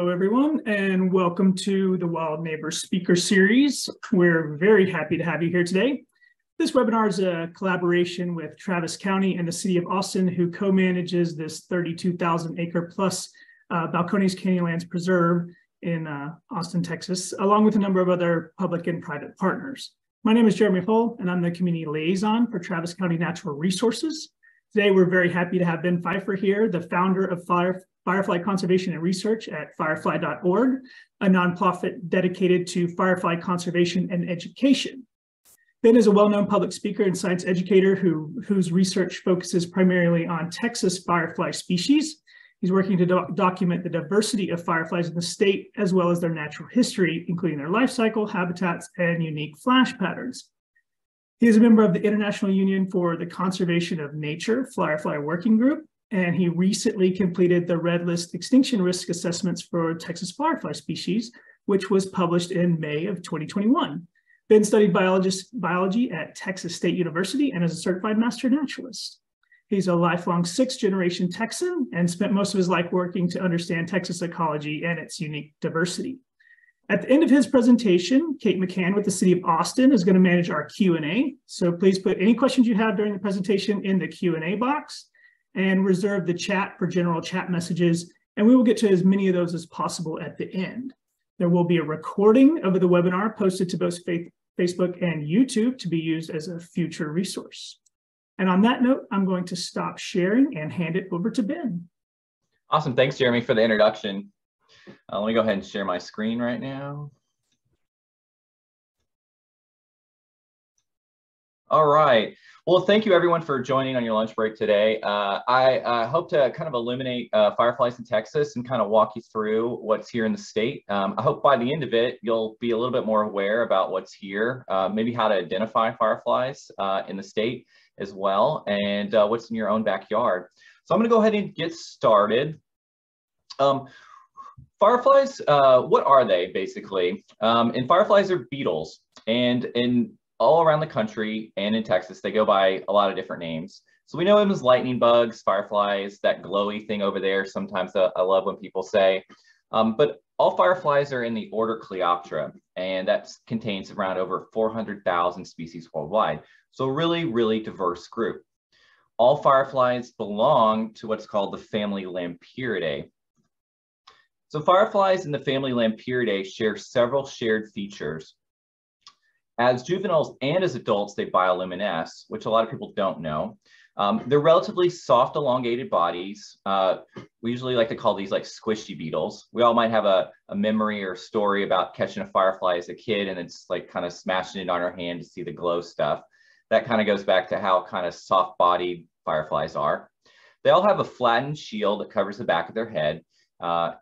Hello everyone, and welcome to the Wild Neighbors Speaker Series. We're very happy to have you here today. This webinar is a collaboration with Travis County and the City of Austin, who co-manages this 32,000 acre plus Balcones Canyonlands Preserve in Austin, Texas, along with a number of other public and private partners. My name is Jeremy Hull, and I'm the community liaison for Travis County Natural Resources. Today, we're very happy to have Ben Pfeiffer here, the founder of Firefly Conservation and Research at firefly.org, a nonprofit dedicated to firefly conservation and education. Ben is a well-known public speaker and science educator whose research focuses primarily on Texas firefly species. He's working to document the diversity of fireflies in the state, as well as their natural history, including their life cycle, habitats, and unique flash patterns. He is a member of the International Union for the Conservation of Nature Firefly Working Group, and he recently completed the Red List Extinction Risk Assessments for Texas firefly species, which was published in May of 2021. Ben studied biology at Texas State University and is a certified master naturalist. He's a lifelong sixth-generation Texan and spent most of his life working to understand Texas ecology and its unique diversity. At the end of his presentation, Kate McCann with the City of Austin is going to manage our Q&A, so please put any questions you have during the presentation in the Q&A box, and reserve the chat for general chat messages, and we will get to as many of those as possible at the end. There will be a recording of the webinar posted to both Facebook and YouTube to be used as a future resource. And on that note, I'm going to stop sharing and hand it over to Ben. Awesome, thanks Jeremy for the introduction. Let me go ahead and share my screen right now. All right. Well, thank you everyone for joining on your lunch break today. I hope to kind of illuminate fireflies in Texas and kind of walk you through what's here in the state. I hope by the end of it, you'll be a little bit more aware about what's here, maybe how to identify fireflies in the state as well, and what's in your own backyard. So I'm going to go ahead and get started. Fireflies, what are they basically? And fireflies are beetles, and in all around the country and in Texas, they go by a lot of different names. So we know them as lightning bugs, fireflies, that glowy thing over there. Sometimes I love when people say, but all fireflies are in the order Coleoptera, and that contains around over 400,000 species worldwide. So a really, really diverse group. All fireflies belong to what's called the family Lampyridae. So fireflies in the family Lampyridae share several shared features. As juveniles and as adults, they bioluminesce, which a lot of people don't know. They're relatively soft, elongated bodies. We usually like to call these like squishy beetles. We all might have a memory or story about catching a firefly as a kid and it's like kind of smashing it on our hand to see the glow stuff. That kind of goes back to how kind of soft-bodied fireflies are. They all have a flattened shield that covers the back of their head.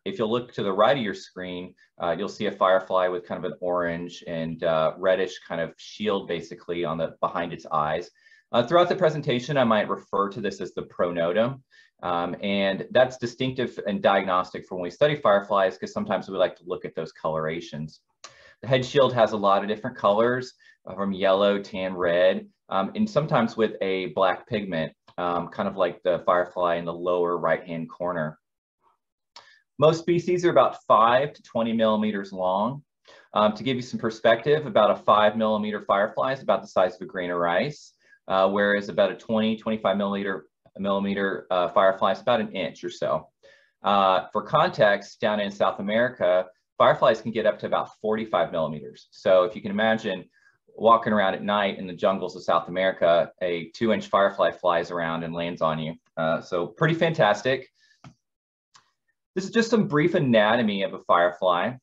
If you'll look to the right of your screen, you'll see a firefly with kind of an orange and reddish kind of shield basically on the behind its eyes. Throughout the presentation, I might refer to this as the pronotum, and that's distinctive and diagnostic for when we study fireflies because sometimes we like to look at those colorations. The head shield has a lot of different colors from yellow, tan, red, and sometimes with a black pigment, kind of like the firefly in the lower right-hand corner. Most species are about 5 to 20 millimeters long. To give you some perspective, about a 5 millimeter firefly is about the size of a grain of rice, whereas about a 25 millimeter firefly is about an inch or so. For context, down in South America, fireflies can get up to about 45 millimeters. So if you can imagine walking around at night in the jungles of South America, a 2-inch firefly flies around and lands on you. So pretty fantastic. This is just some brief anatomy of a firefly,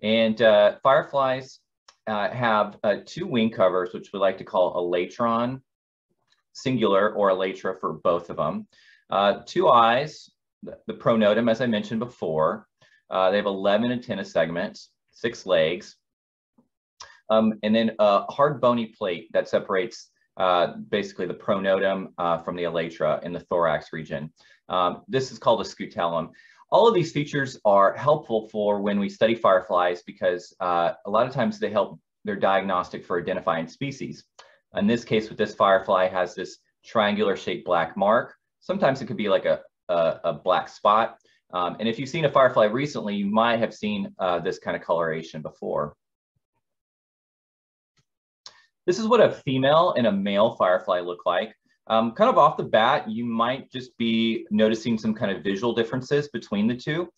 and fireflies have 2 wing covers, which we like to call a elytron, singular, or elytra for both of them. 2 eyes, the pronotum, as I mentioned before. They have 11 antenna segments, 6 legs, and then a hard bony plate that separates basically the pronotum from the elytra in the thorax region. This is called a scutellum. All of these features are helpful for when we study fireflies because a lot of times they help, they're diagnostic for identifying species. In this case with this firefly has this triangular shaped black mark. Sometimes it could be like a black spot. And if you've seen a firefly recently, you might have seen this kind of coloration before. This is what a female and a male firefly look like. Kind of off the bat, you might just be noticing some kind of visual differences between the two.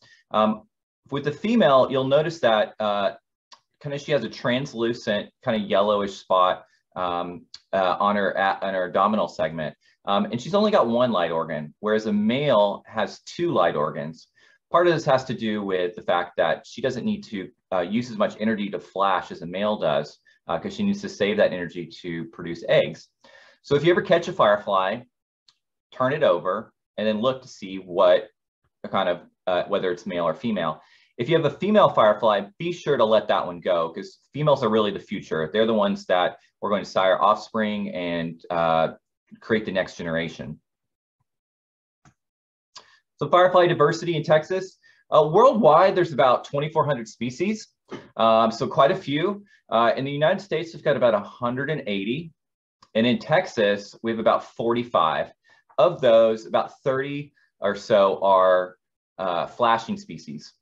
With the female, you'll notice that kind of she has a translucent kind of yellowish spot on her abdominal segment. And she's only got one light organ, whereas a male has two light organs. Part of this has to do with the fact that she doesn't need to use as much energy to flash as a male does, because she needs to save that energy to produce eggs. So if you ever catch a firefly, turn it over and then look to see what kind of, whether it's male or female. If you have a female firefly, be sure to let that one go, because females are really the future. They're the ones that we're going to sire offspring and create the next generation. So firefly diversity in Texas. Worldwide, there's about 2,400 species, so quite a few. In the United States, we've got about 180. And in Texas, we have about 45. Of those, about 30 or so are flashing species.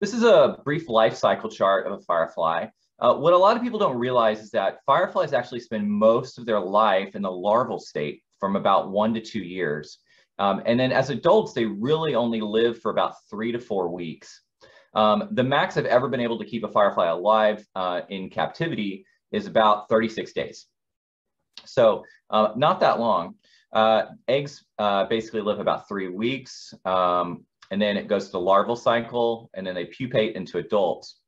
This is a brief life cycle chart of a firefly. What a lot of people don't realize is that fireflies actually spend most of their life in the larval state from about 1 to 2 years. And then as adults, they really only live for about 3 to 4 weeks. The max I've ever been able to keep a firefly alive in captivity is about 36 days. So not that long. Eggs basically live about 3 weeks, and then it goes to the larval cycle, and then they pupate into adults.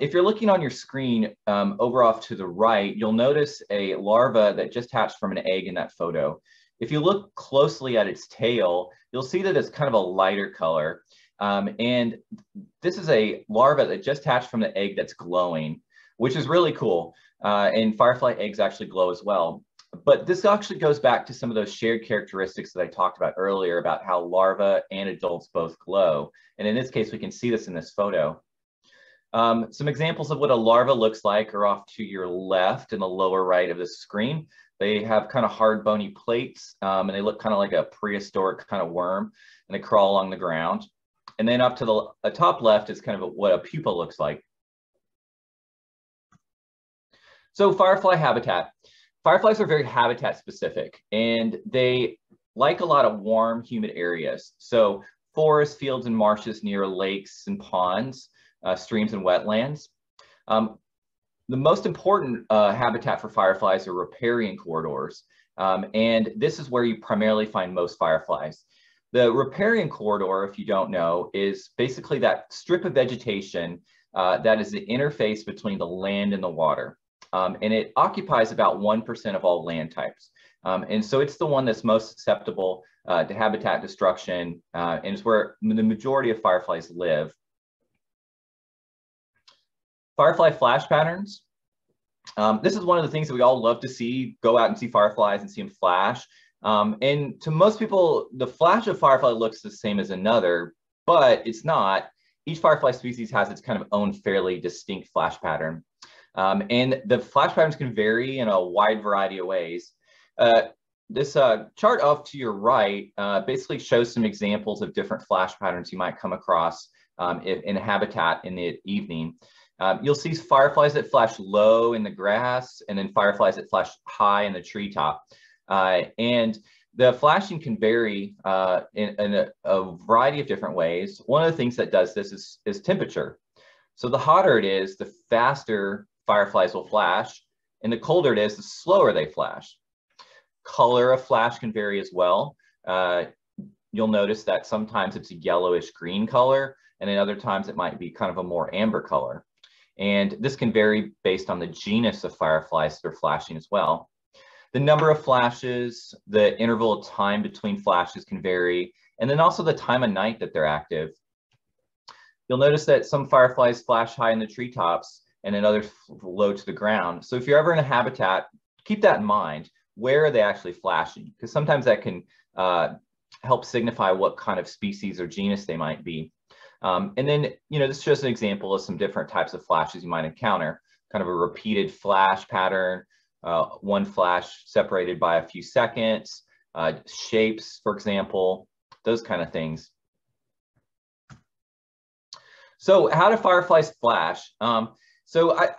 If you're looking on your screen over off to the right, you'll notice a larva that just hatched from an egg in that photo. If you look closely at its tail, you'll see that it's kind of a lighter color. And this is a larva that just hatched from the egg that's glowing, which is really cool. And firefly eggs actually glow as well. But this actually goes back to some of those shared characteristics that I talked about earlier about how larvae and adults both glow. And in this case, we can see this in this photo. Some examples of what a larva looks like are off to your left in the lower right of the screen. They have kind of hard bony plates, and they look kind of like a prehistoric kind of worm, and they crawl along the ground. And then up to the top left is kind of what a pupa looks like. So firefly habitat. Fireflies are very habitat specific, and they like a lot of warm, humid areas. So forests, fields, and marshes near lakes and ponds, streams and wetlands. The most important habitat for fireflies are riparian corridors. And this is where you primarily find most fireflies. The riparian corridor, if you don't know, is basically that strip of vegetation that is the interface between the land and the water. And it occupies about 1% of all land types. And so it's the one that's most susceptible to habitat destruction, and it's where the majority of fireflies live. Firefly flash patterns. This is one of the things that we all love to see, go out and see fireflies and see them flash. And to most people, the flash of firefly looks the same as another, but it's not. Each firefly species has its kind of own fairly distinct flash pattern. And the flash patterns can vary in a wide variety of ways. This chart off to your right basically shows some examples of different flash patterns you might come across in habitat in the evening. You'll see fireflies that flash low in the grass, and then fireflies that flash high in the treetop. And the flashing can vary in a variety of different ways. One of the things that does this is temperature. So the hotter it is, the faster fireflies will flash, and the colder it is, the slower they flash. Color of flash can vary as well. You'll notice that sometimes it's a yellowish green color, and then other times it might be kind of a more amber color. And this can vary based on the genus of fireflies that are flashing as well. The number of flashes, the interval of time between flashes can vary, and then also the time of night that they're active. You'll notice that some fireflies flash high in the treetops and then others low to the ground. So if you're ever in a habitat, keep that in mind. Where are they actually flashing? Because sometimes that can help signify what kind of species or genus they might be. And then, you know, this shows an example of some different types of flashes you might encounter, kind of a repeated flash pattern. One flash separated by a few seconds, shapes, for example, those kind of things. So how do fireflies flash? So I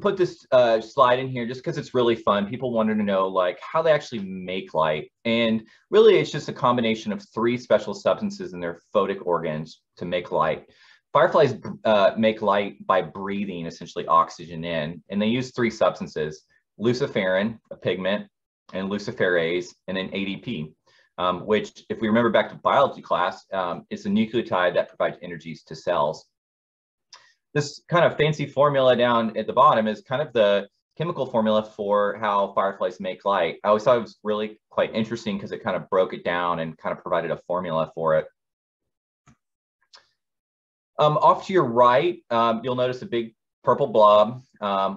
put this slide in here just because it's really fun. People wanted to know like how they actually make light. And really it's just a combination of three special substances in their photic organs to make light. Fireflies make light by breathing essentially oxygen in, and they use three substances: luciferin, a pigment, and luciferase, and then ADP, which if we remember back to biology class, it's a nucleotide that provides energies to cells. This kind of fancy formula down at the bottom is kind of the chemical formula for how fireflies make light. I always thought it was really quite interesting because it kind of broke it down and kind of provided a formula for it. Off to your right, you'll notice a big purple blob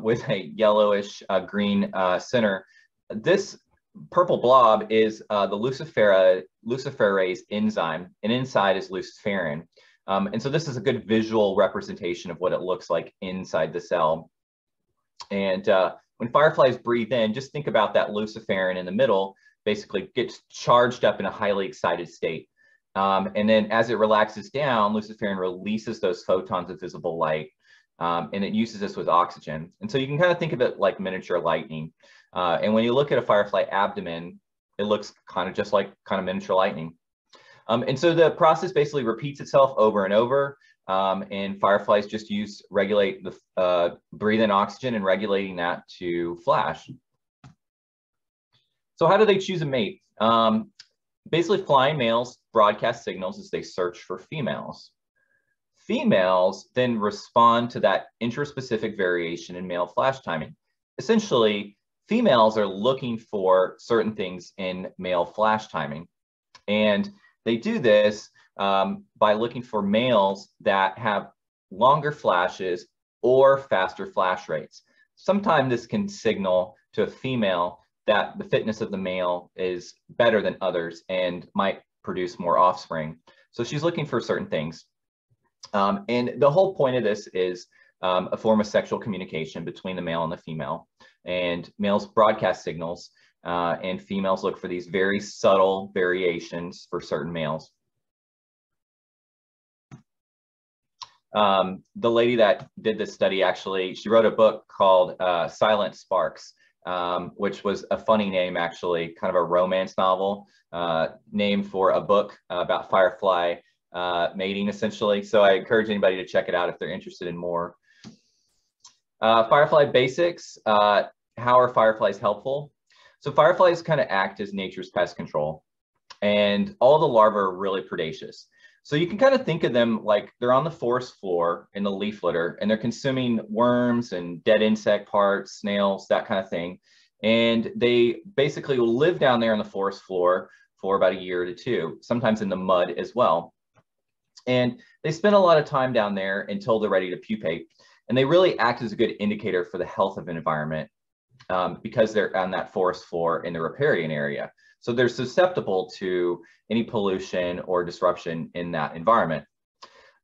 with a yellowish green center. This purple blob is the luciferase enzyme, and inside is luciferin. And so this is a good visual representation of what it looks like inside the cell. And when fireflies breathe in, just think about that luciferin in the middle basically gets charged up in a highly excited state. And then as it relaxes down, luciferin releases those photons of visible light, and it uses this with oxygen. And so you can kind of think of it like miniature lightning. And when you look at a firefly abdomen, it looks kind of just like kind of miniature lightning. And so the process basically repeats itself over and over. And fireflies just regulate the breathe in oxygen and regulating that to flash. So how do they choose a mate? Basically, flying males broadcast signals as they search for females. Females then respond to that interspecific variation in male flash timing. Essentially, females are looking for certain things in male flash timing. And they do this by looking for males that have longer flashes or faster flash rates. Sometimes this can signal to a female that the fitness of the male is better than others and might produce more offspring. So she's looking for certain things. And the whole point of this is a form of sexual communication between the male and the female. And males broadcast signals and females look for these very subtle variations for certain males. The lady that did this study actually, she wrote a book called Silent Sparks, which was a funny name, actually, kind of a romance novel name for a book about firefly mating, essentially. So I encourage anybody to check it out if they're interested in more. Firefly basics, how are fireflies helpful? So fireflies kind of act as nature's pest control, and all the larvae are really predacious. So you can kind of think of them like they're on the forest floor in the leaf litter, and they're consuming worms and dead insect parts, snails, that kind of thing. And they basically will live down there on the forest floor for about a year to two, sometimes in the mud as well. And they spend a lot of time down there until they're ready to pupate. And they really act as a good indicator for the health of an environment because they're on that forest floor in the riparian area. So they're susceptible to any pollution or disruption in that environment.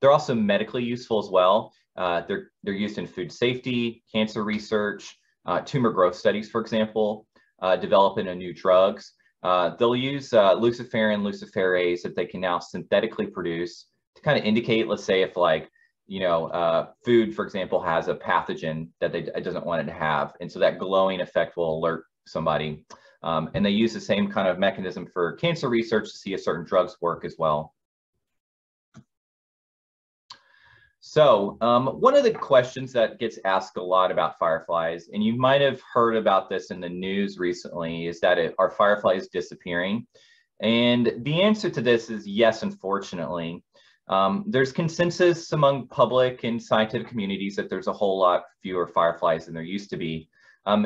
They're also medically useful as well. They're used in food safety, cancer research, tumor growth studies, for example, developing new drugs. They'll use luciferin, luciferase that they can now synthetically produce to kind of indicate, let's say if like, you know, food, for example, has a pathogen that it doesn't want it to have. And so that glowing effect will alert somebody. And they use the same kind of mechanism for cancer research to see if certain drugs work as well. So one of the questions that gets asked a lot about fireflies, and you might have heard about this in the news recently, is that are fireflies disappearing? And the answer to this is yes, unfortunately. There's consensus among public and scientific communities that there's a whole lot fewer fireflies than there used to be.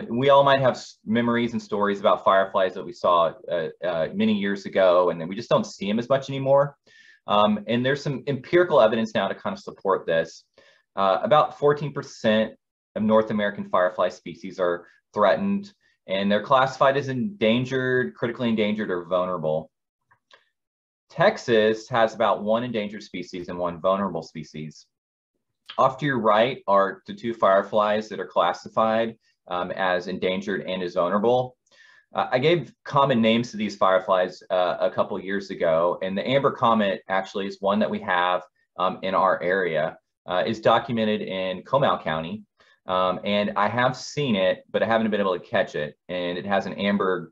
We all might have memories and stories about fireflies that we saw many years ago, and then we just don't see them as much anymore. And there's some empirical evidence now to kind of support this. About 14% of North American firefly species are threatened, and they're classified as endangered, critically endangered, or vulnerable. Texas has about 1 endangered species and 1 vulnerable species. Off to your right are the 2 fireflies that are classified as endangered and as vulnerable. I gave common names to these fireflies a couple years ago, and the amber comet actually is one that we have in our area. It's documented in Comal County, and I have seen it, but I haven't been able to catch it. And it has an amber,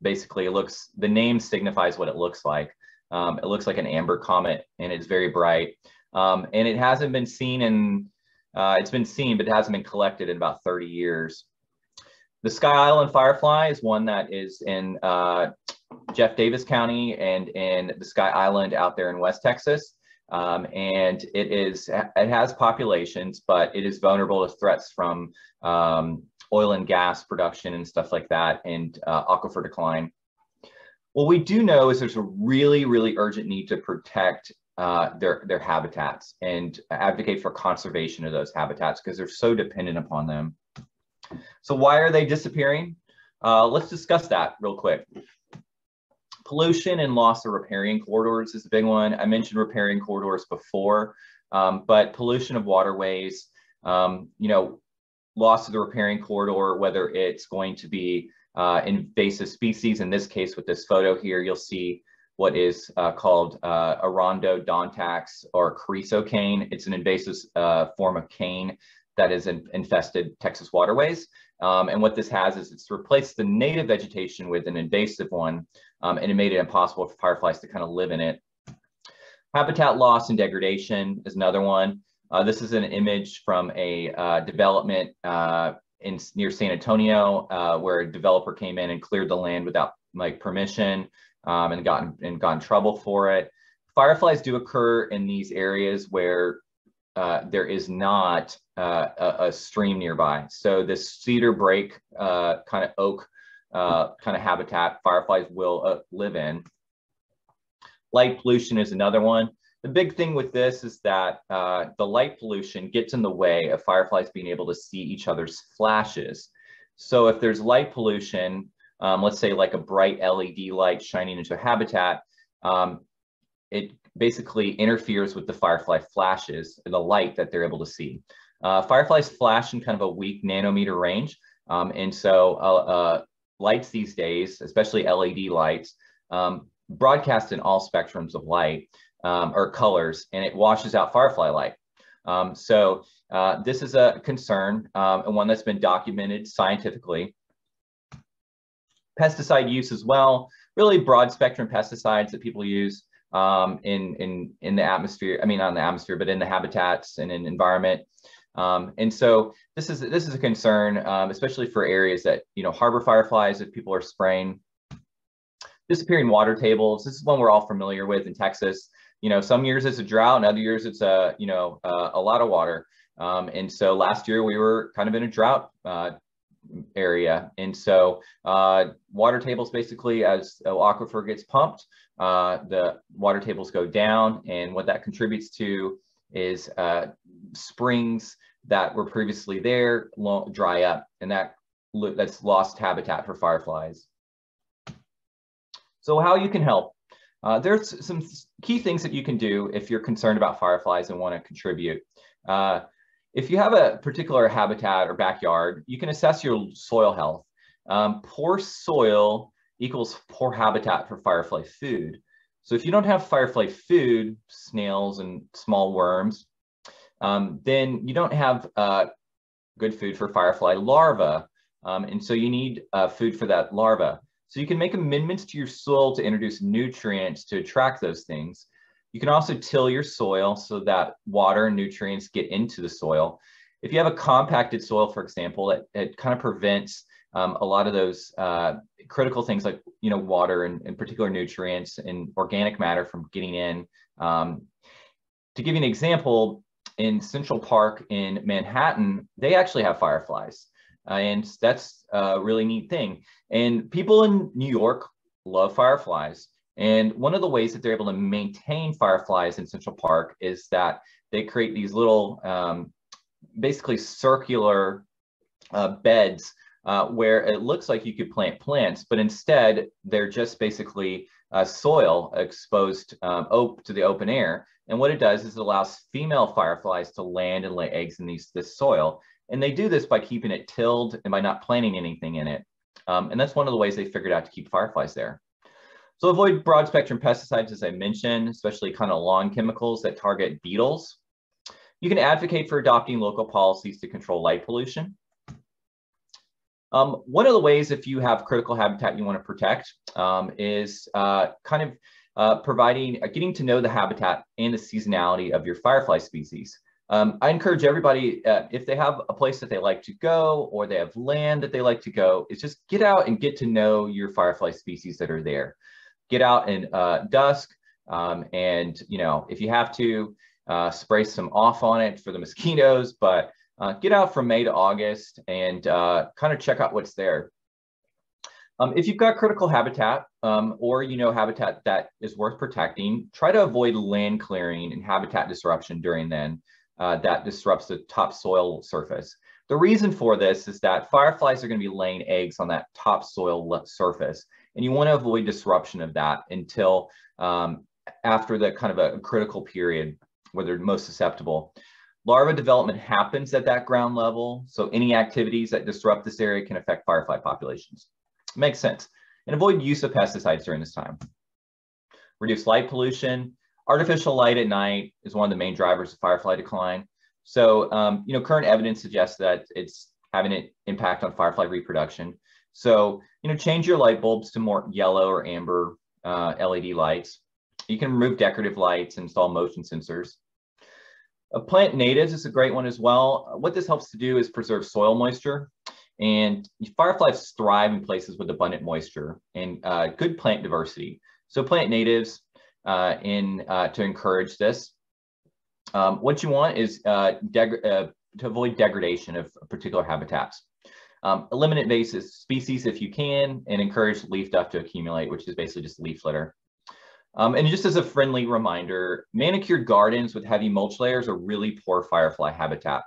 basically it looks, the name signifies what it looks like. It looks like an amber comet, and it's very bright. And it hasn't been seen in, it's been seen, but it hasn't been collected in about 30 years. The Sky Island firefly is one that is in Jeff Davis County and in the Sky Island out there in West Texas. And it has populations, but it is vulnerable to threats from oil and gas production and stuff like that, and aquifer decline. What we do know is there's a really, really urgent need to protect their habitats and advocate for conservation of those habitats because they're so dependent upon them. So why are they disappearing? Let's discuss that real quick. Pollution and loss of riparian corridors is a big one. I mentioned riparian corridors before, but pollution of waterways, you know, loss of the riparian corridor, whether it's going to be invasive species. In this case, with this photo here, you'll see what is called Arundo donax or Cariso cane. It's an invasive form of cane that is infested Texas waterways. And what this has is it's replaced the native vegetation with an invasive one, and it made it impossible for fireflies to kind of live in it. Habitat loss and degradation is another one. This is an image from a development near San Antonio, where a developer came in and cleared the land without permission and got in trouble for it. Fireflies do occur in these areas where there is not a stream nearby. So this cedar brake kind of oak kind of habitat fireflies will live in. Light pollution is another one. The big thing with this is that the light pollution gets in the way of fireflies being able to see each other's flashes. So if there's light pollution, let's say like a bright LED light shining into a habitat, it basically interferes with the firefly flashes, the light that they're able to see. Fireflies flash in kind of a weak nanometer range. And so lights these days, especially LED lights, broadcast in all spectrums of light or colors, and it washes out firefly light. So this is a concern and one that's been documented scientifically. Pesticide use as well, really broad spectrum pesticides that people use. In the atmosphere, I mean, not in the atmosphere, but in the habitats and in environment. And so this is a concern, especially for areas that, you know, harbor fireflies if people are spraying. Disappearing water tables. This is one we're all familiar with in Texas. You know, some years it's a drought and other years it's a, you know, a lot of water. And so last year we were kind of in a drought area. And so water tables, basically as the aquifer gets pumped, the water tables go down, and what that contributes to is springs that were previously there dry up, and that's lost habitat for fireflies. So how you can help? There's some key things that you can do if you're concerned about fireflies and want to contribute. If you have a particular habitat or backyard, you can assess your soil health. Poor soil equals poor habitat for firefly food. So if you don't have firefly food, snails and small worms, then you don't have good food for firefly larvae. And so you need food for that larva. So you can make amendments to your soil to introduce nutrients to attract those things. You can also till your soil so that water and nutrients get into the soil. If you have a compacted soil, for example, it kind of prevents a lot of those critical things like, you know, water and particular nutrients and organic matter from getting in. To give you an example, in Central Park in Manhattan, they actually have fireflies. And that's a really neat thing. And people in New York love fireflies. And one of the ways that they're able to maintain fireflies in Central Park is that they create these little, basically circular beds where it looks like you could plant plants, but instead they're just basically soil exposed to the open air. And what it does is it allows female fireflies to land and lay eggs in this soil. And they do this by keeping it tilled and by not planting anything in it. And that's one of the ways they figured out to keep fireflies there. So avoid broad spectrum pesticides, as I mentioned, especially kind of lawn chemicals that target beetles. You can advocate for adopting local policies to control light pollution. One of the ways, if you have critical habitat you want to protect, is kind of getting to know the habitat and the seasonality of your firefly species. I encourage everybody, if they have a place that they like to go or they have land that they like to go, is just get out and get to know your firefly species that are there. Get out and dusk, and you know, if you have to, spray some off on it for the mosquitoes, but get out from May to August and kind of check out what's there. If you've got critical habitat or you know habitat that is worth protecting, try to avoid land clearing and habitat disruption during then that disrupts the topsoil surface. The reason for this is that fireflies are going to be laying eggs on that topsoil surface, and you want to avoid disruption of that until after the kind of a critical period where they're most susceptible. Larva development happens at that ground level, so any activities that disrupt this area can affect firefly populations. Makes sense. And avoid use of pesticides during this time. Reduce light pollution. Artificial light at night is one of the main drivers of firefly decline. So, you know, current evidence suggests that it's having an impact on firefly reproduction. So, you know, change your light bulbs to more yellow or amber LED lights. You can remove decorative lights and install motion sensors. Plant natives is a great one as well. What this helps to do is preserve soil moisture, and fireflies thrive in places with abundant moisture and good plant diversity. So plant natives to encourage this. What you want is to avoid degradation of particular habitats. Eliminate invasive species if you can, and encourage leaf duff to accumulate, which is basically just leaf litter. And just as a friendly reminder, manicured gardens with heavy mulch layers are really poor firefly habitat.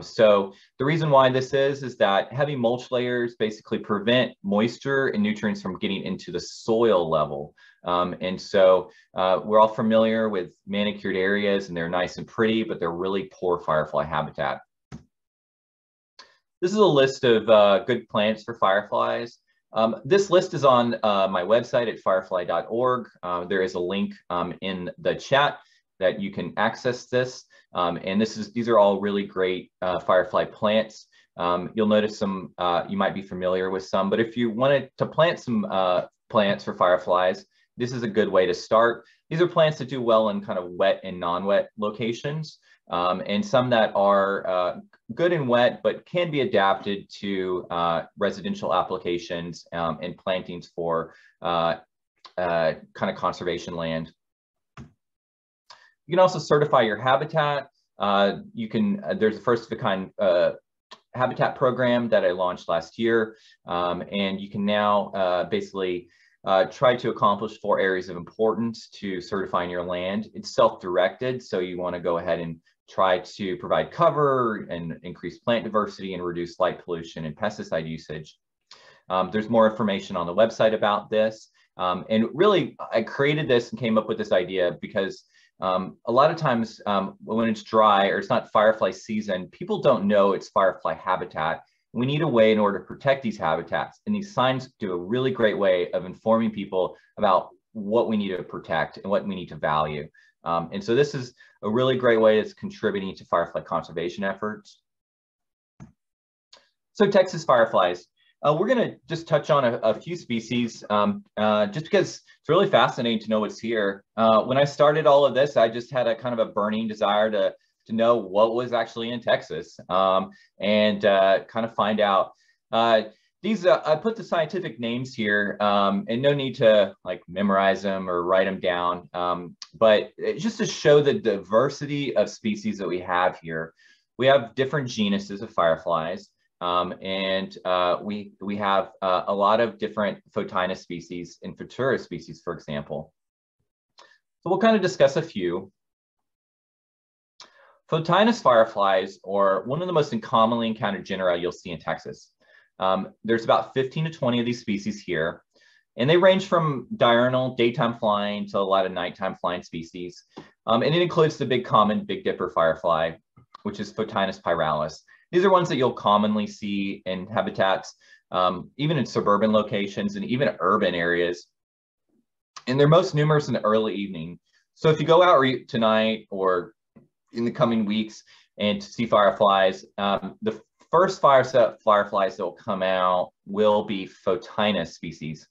So the reason why this is that heavy mulch layers basically prevent moisture and nutrients from getting into the soil level. And so we're all familiar with manicured areas, and they're nice and pretty, but they're really poor firefly habitat. This is a list of good plants for fireflies. This list is on my website at firefly.org. There is a link in the chat that you can access this. And these are all really great firefly plants. You'll notice some, you might be familiar with some, but if you wanted to plant some plants for fireflies, this is a good way to start. These are plants that do well in kind of wet and non-wet locations, and some that are good and wet, but can be adapted to residential applications and plantings for kind of conservation land. You can also certify your habitat. There's a first-of-a-kind habitat program that I launched last year, and you can now basically try to accomplish 4 areas of importance to certifying your land. It's self-directed, so you want to go ahead and try to provide cover and increase plant diversity and reduce light pollution and pesticide usage. There's more information on the website about this. And really, I created this and came up with this idea because a lot of times when it's dry or it's not firefly season, people don't know it's firefly habitat. We need a way in order to protect these habitats, and these signs do a really great way of informing people about what we need to protect and what we need to value. And so this is a really great way that's contributing to firefly conservation efforts. So Texas fireflies. We're going to just touch on a few species just because it's really fascinating to know what's here. When I started all of this, I just had a kind of a burning desire to know what was actually in Texas and kind of find out. I put the scientific names here and no need to like memorize them or write them down, but it's just to show the diversity of species that we have here. We have different genuses of fireflies. And we have a lot of different Photinus species and Photuris species, for example. So we'll kind of discuss a few. Photinus fireflies are one of the most commonly encountered genera you'll see in Texas. There's about 15 to 20 of these species here, and they range from diurnal, daytime flying to a lot of nighttime flying species. And it includes the big common Big Dipper firefly, which is Photinus pyralis. These are ones that you'll commonly see in habitats even in suburban locations and even urban areas. And they're most numerous in the early evening. So if you go out tonight or in the coming weeks and to see fireflies, the first fireflies that will come out will be Photinus species.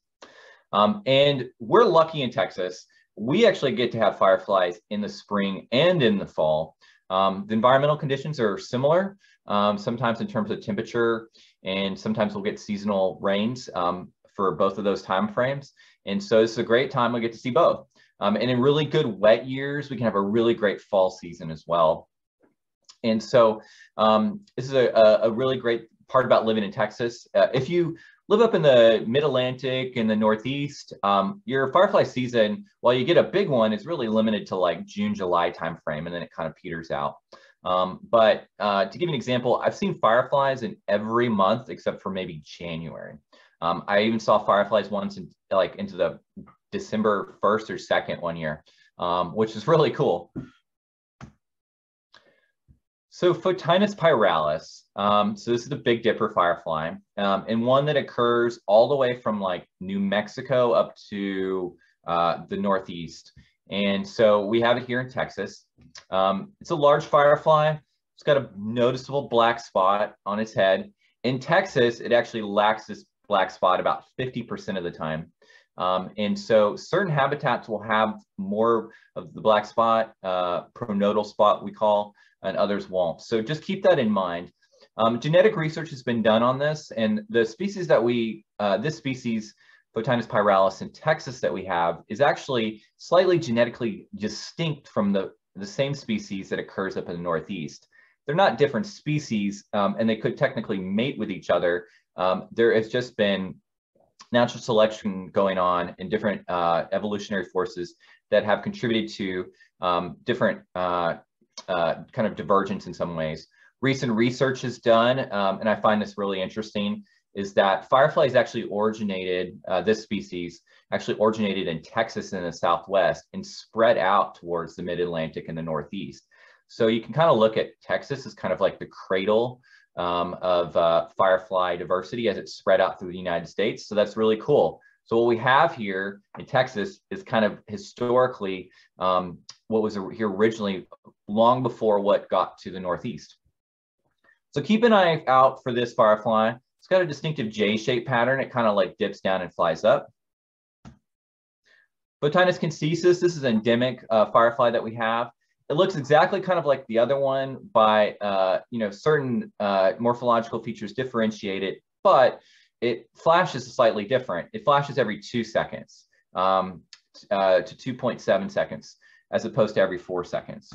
And we're lucky in Texas. We actually get to have fireflies in the spring and in the fall. The environmental conditions are similar, sometimes in terms of temperature, and sometimes we'll get seasonal rains for both of those time frames. And so this is a great time we get to see both. And in really good wet years, we can have a really great fall season as well. And so this is a really great part about living in Texas. If you live up in the mid-Atlantic and the Northeast, your firefly season, while you get a big one, is really limited to like June, July timeframe, and then it kind of peters out. But to give you an example, I've seen fireflies in every month except for maybe January. I even saw fireflies once in, like into the December 1st or 2nd one year, which is really cool. So Photinus pyralis, so this is the Big Dipper firefly, and one that occurs all the way from like New Mexico up to the Northeast. And so we have it here in Texas. It's a large firefly. It's got a noticeable black spot on its head. In Texas, it actually lacks this black spot about 50% of the time. And so certain habitats will have more of the black spot, pronodal spot we call, and others won't. So just keep that in mind. Genetic research has been done on this, and the species that we, this species, Photinus pyralis in Texas that we have, is actually slightly genetically distinct from the same species that occurs up in the Northeast. They're not different species, and they could technically mate with each other. There has just been natural selection going on and different evolutionary forces that have contributed to different kind of divergence in some ways. Recent research is done, and I find this really interesting, is that fireflies actually originated, this species actually originated in Texas in the Southwest and spread out towards the mid-Atlantic and the Northeast. So you can kind of look at Texas as kind of like the cradle of firefly diversity as it's spread out through the United States. So that's really cool. So what we have here in Texas is kind of historically what was here originally long before what got to the Northeast. So keep an eye out for this firefly. It's got a distinctive J-shaped pattern. It kind of like dips down and flies up. Photinus consimilis, this is an endemic firefly that we have. It looks exactly kind of like the other one by, you know, certain morphological features differentiate it, but it flashes slightly different. It flashes every 2 seconds to 2.7 seconds, as opposed to every 4 seconds.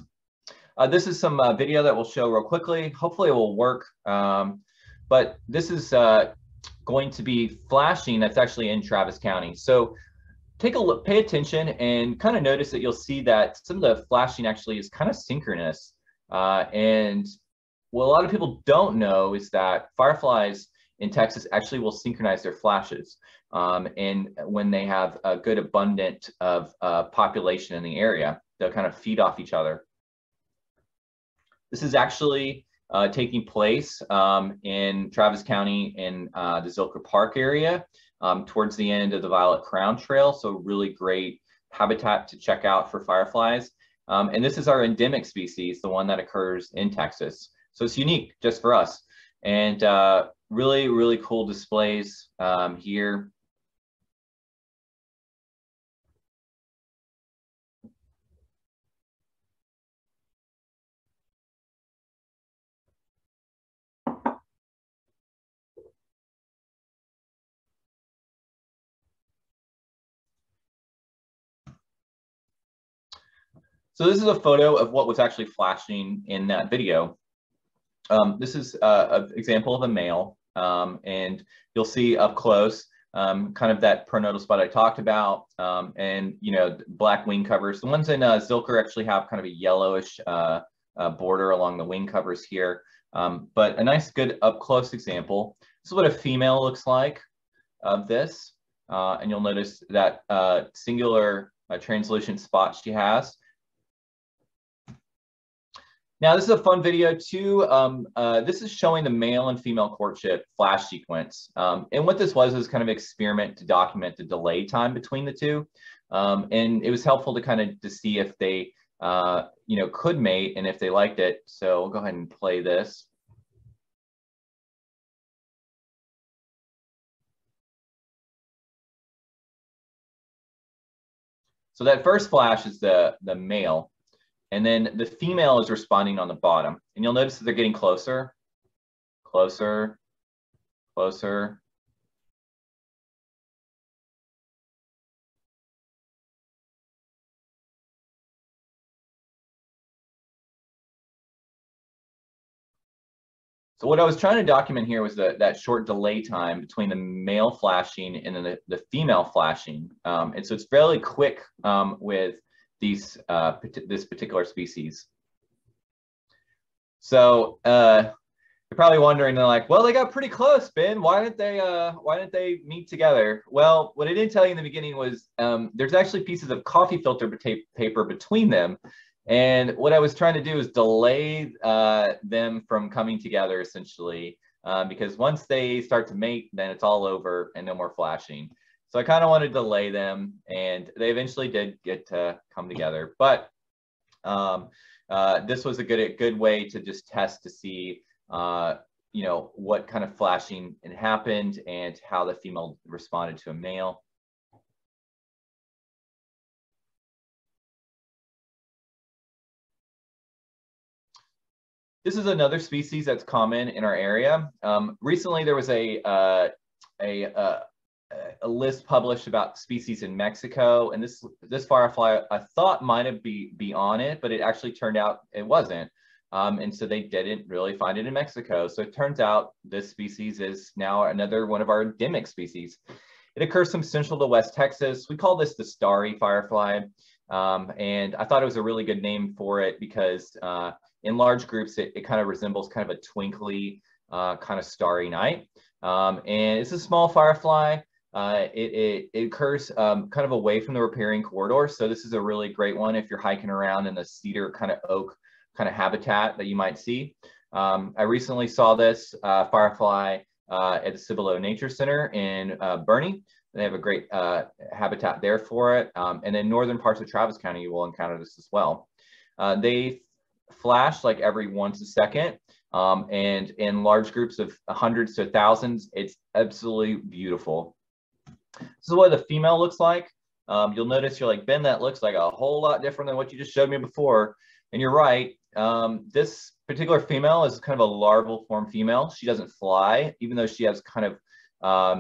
This is some video that we'll show real quickly. Hopefully it will work, but this is going to be flashing. That's actually in Travis County. So take a look, pay attention, and kind of notice that you'll see that some of the flashing actually is kind of synchronous. And what a lot of people don't know is that fireflies in Texas actually will synchronize their flashes. And when they have a good abundant of population in the area, they'll kind of feed off each other. This is actually taking place in Travis County in the Zilker Park area. Towards the end of the Violet Crown Trail, so really great habitat to check out for fireflies. And this is our endemic species, the one that occurs in Texas. So it's unique just for us. And really, really cool displays here. So this is a photo of what was actually flashing in that video. This is an example of a male, and you'll see up close kind of that pronodal spot I talked about, and you know, black wing covers. The ones in Zilker actually have kind of a yellowish border along the wing covers here, but a nice good up close example. This is what a female looks like of this, and you'll notice that singular translucent spot she has. Now, this is a fun video too. This is showing the male and female courtship flash sequence. And what this was kind of an experiment to document the delay time between the two. And it was helpful to kind of to see if they, you know, could mate and if they liked it. So we'll go ahead and play this. So that first flash is the male, and then the female is responding on the bottom. And you'll notice that they're getting closer, closer, closer. So what I was trying to document here was that short delay time between the male flashing and then the female flashing. And so it's fairly quick with these, this particular species. So you're probably wondering, they're like, well, they got pretty close, Ben. Why didn't they meet together? Well, what I didn't tell you in the beginning was there's actually pieces of coffee filter paper between them. And what I was trying to do is delay them from coming together, essentially, because once they start to mate, then it's all over and no more flashing. So I kind of wanted to delay them, and they eventually did get to come together. But this was a good way to just test to see, you know, what kind of flashing happened and how the female responded to a male. This is another species that's common in our area. Recently, there was a list published about species in Mexico, and this firefly I thought might have be on it, but it actually turned out it wasn't, and so they didn't really find it in Mexico. So it turns out this species is now another one of our endemic species. It occurs from central to west Texas. We call this the starry firefly, and I thought it was a really good name for it because in large groups, it kind of resembles kind of a twinkly kind of starry night. And it's a small firefly. It occurs kind of away from the riparian corridor. So this is a really great one if you're hiking around in the cedar kind of oak kind of habitat that you might see. I recently saw this firefly at the Cibolo Nature Center in Burney. They have a great habitat there for it. And in northern parts of Travis County, you will encounter this as well. They flash like every once a second, and in large groups of hundreds to thousands. It's absolutely beautiful. This is what the female looks like. You'll notice you're like, Ben, that looks like a whole lot different than what you just showed me before. And you're right. This particular female is kind of a larval form female. She doesn't fly, even though she has kind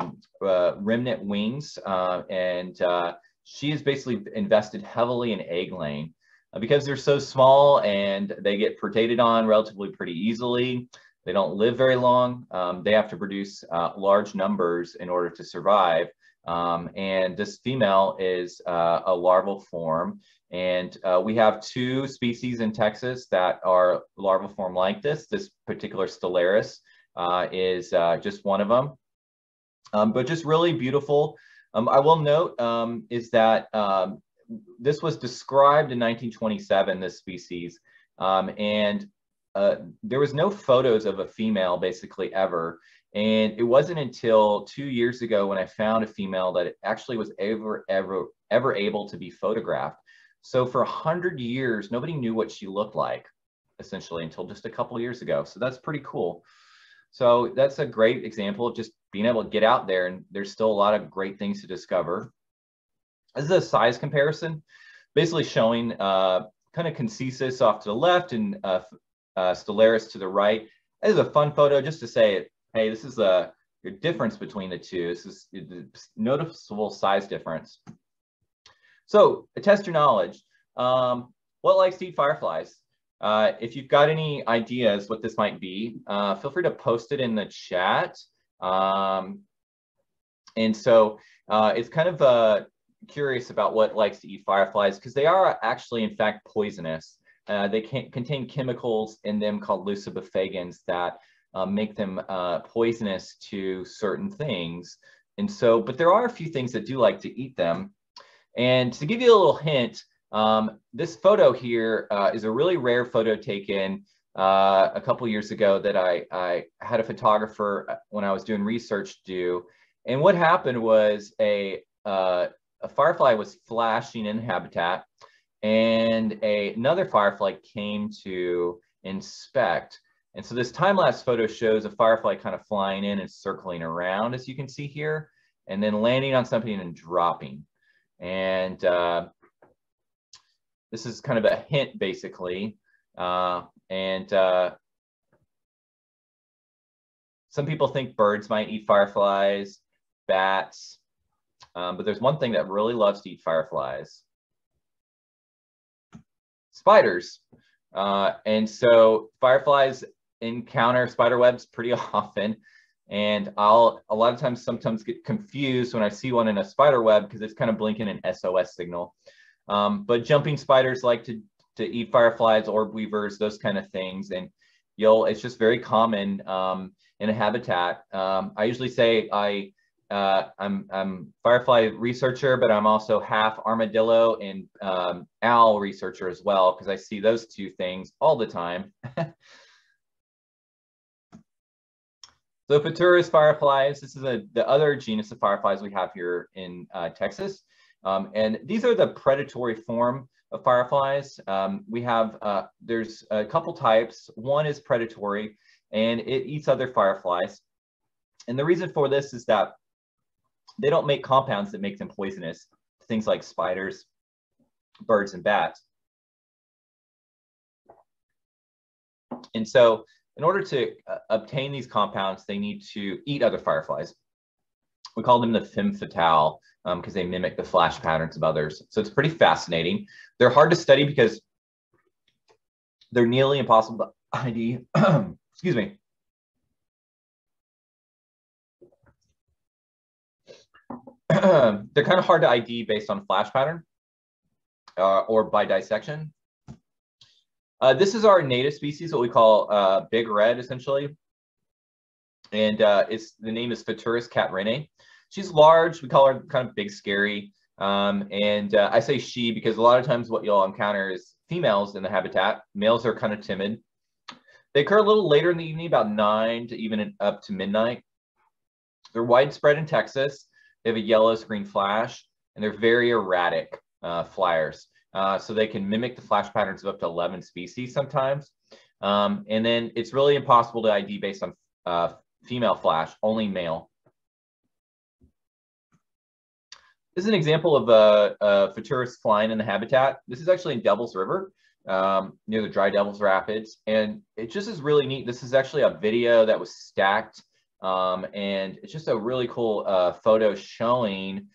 of remnant wings, and she is basically invested heavily in egg laying. Because they're so small and they get predated on relatively pretty easily, they don't live very long. They have to produce large numbers in order to survive. And this female is a larval form. And we have two species in Texas that are larval form like this. This particular stellaris is just one of them, but just really beautiful. I will note is that this was described in 1927, this species, and there was no photos of a female basically ever. And it wasn't until 2 years ago when I found a female that it actually was ever able to be photographed. So for 100 years, nobody knew what she looked like, essentially, until just a couple years ago. So that's pretty cool. So that's a great example of just being able to get out there, and there's still a lot of great things to discover. This is a size comparison, basically showing kind of Concesis off to the left and Stellaris to the right. This is a fun photo just to say, hey, this is your difference between the two. This is a noticeable size difference. So test your knowledge. What likes to eat fireflies? If you've got any ideas what this might be, feel free to post it in the chat. And so it's kind of a curious about what likes to eat fireflies, because they are actually, in fact, poisonous. They can contain chemicals in them called lucibafagans that make them poisonous to certain things. And so, but there are a few things that do like to eat them. And to give you a little hint, this photo here is a really rare photo taken a couple years ago that I had a photographer when I was doing research do. And what happened was a firefly was flashing in habitat, and another firefly came to inspect. And so this time-lapse photo shows a firefly kind of flying in and circling around, as you can see here, and then landing on something and dropping. And this is kind of a hint, basically. Some people think birds might eat fireflies, bats, but there's one thing that really loves to eat fireflies: spiders. And so fireflies encounter spider webs pretty often, and I'll a lot of times sometimes get confused when I see one in a spider web because it's kind of blinking an SOS signal. But jumping spiders like to eat fireflies, orb weavers, those kind of things, and it's just very common in a habitat. I usually say I'm firefly researcher, but I'm also half armadillo and owl researcher as well, because I see those two things all the time. So Photuris fireflies, this is the other genus of fireflies we have here in Texas. And these are the predatory form of fireflies. We have, there's a couple types. One is predatory, and it eats other fireflies. And the reason for this is that they don't make compounds that make them poisonous, things like spiders, birds, and bats. And so in order to obtain these compounds, they need to eat other fireflies. We call them the femme fatale because they mimic the flash patterns of others. So it's pretty fascinating. They're hard to study because they're nearly impossible to ID. Excuse me. They're kind of hard to ID based on flash pattern or by dissection. This is our native species, what we call Big Red, essentially. And the name is Photuris catrinnae. She's large. We call her kind of Big Scary. I say she because a lot of times what you'll encounter is females in the habitat. Males are kind of timid. They occur a little later in the evening, about 9 to even up to midnight. They're widespread in Texas. They have a yellowish green flash, and they're very erratic flyers. So they can mimic the flash patterns of up to 11 species sometimes. And then it's really impossible to ID based on female flash, only male. This is an example of a Photuris flying in the habitat. This is actually in Devil's River, near the Dry Devil's Rapids. And it just is really neat. This is actually a video that was stacked. And it's just a really cool photo showing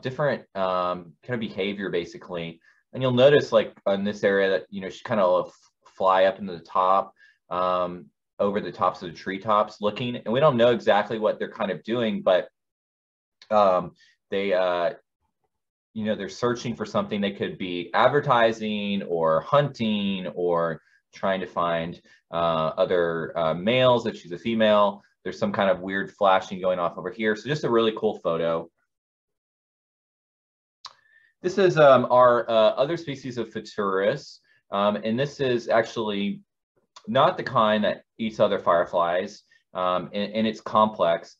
different kind of behavior, basically. And you'll notice, like, on this area that, you know, she kind of fly up into the top, over the tops of the treetops looking. And we don't know exactly what they're kind of doing, but you know, they're searching for something. They could be advertising or hunting or trying to find other males if she's a female. There's some kind of weird flashing going off over here. So just a really cool photo. This is our other species of Photuris. And this is actually not the kind that eats other fireflies, and it's complex.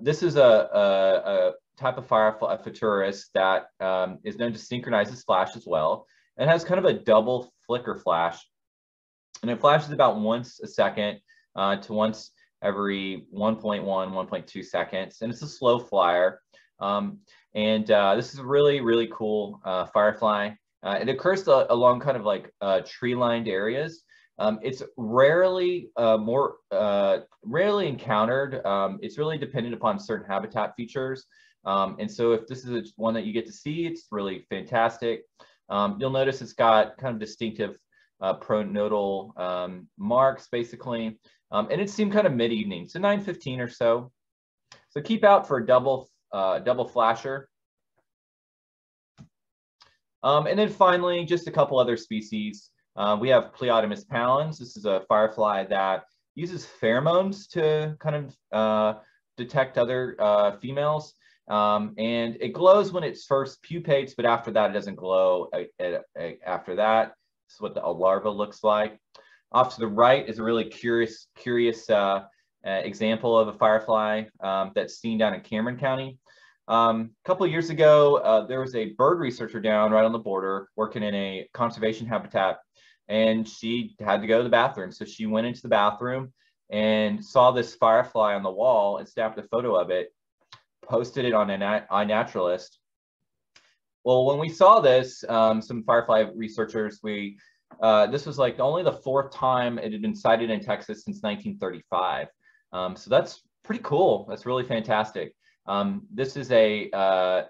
This is a type of firefly, Photuris, that is known to synchronize its flash as well. And has kind of a double flicker flash. And it flashes about once a second to once every 1.1, 1.2 seconds. And it's a slow flyer. This is a really, really cool firefly. It occurs along kind of like tree-lined areas. It's rarely rarely encountered. It's really dependent upon certain habitat features. And so if this is one that you get to see, it's really fantastic. You'll notice it's got kind of distinctive pronodal marks, basically. And it seemed kind of mid-evening, so 9:15 or so. So keep out for a double flasher. And then finally, just a couple other species. We have Pleotomus pallens. This is a firefly that uses pheromones to kind of detect other females. And it glows when it's first pupates, but after that, it doesn't glow after that. This is what the larva looks like. Off to the right is a really curious example of a firefly that's seen down in Cameron County. A couple of years ago, there was a bird researcher down right on the border working in a conservation habitat, and she had to go to the bathroom. So she went into the bathroom and saw this firefly on the wall and snapped a photo of it, posted it on iNaturalist. Well, when we saw this, some firefly researchers, this was like only the fourth time it had been sighted in Texas since 1935. So that's pretty cool. That's really fantastic. This is a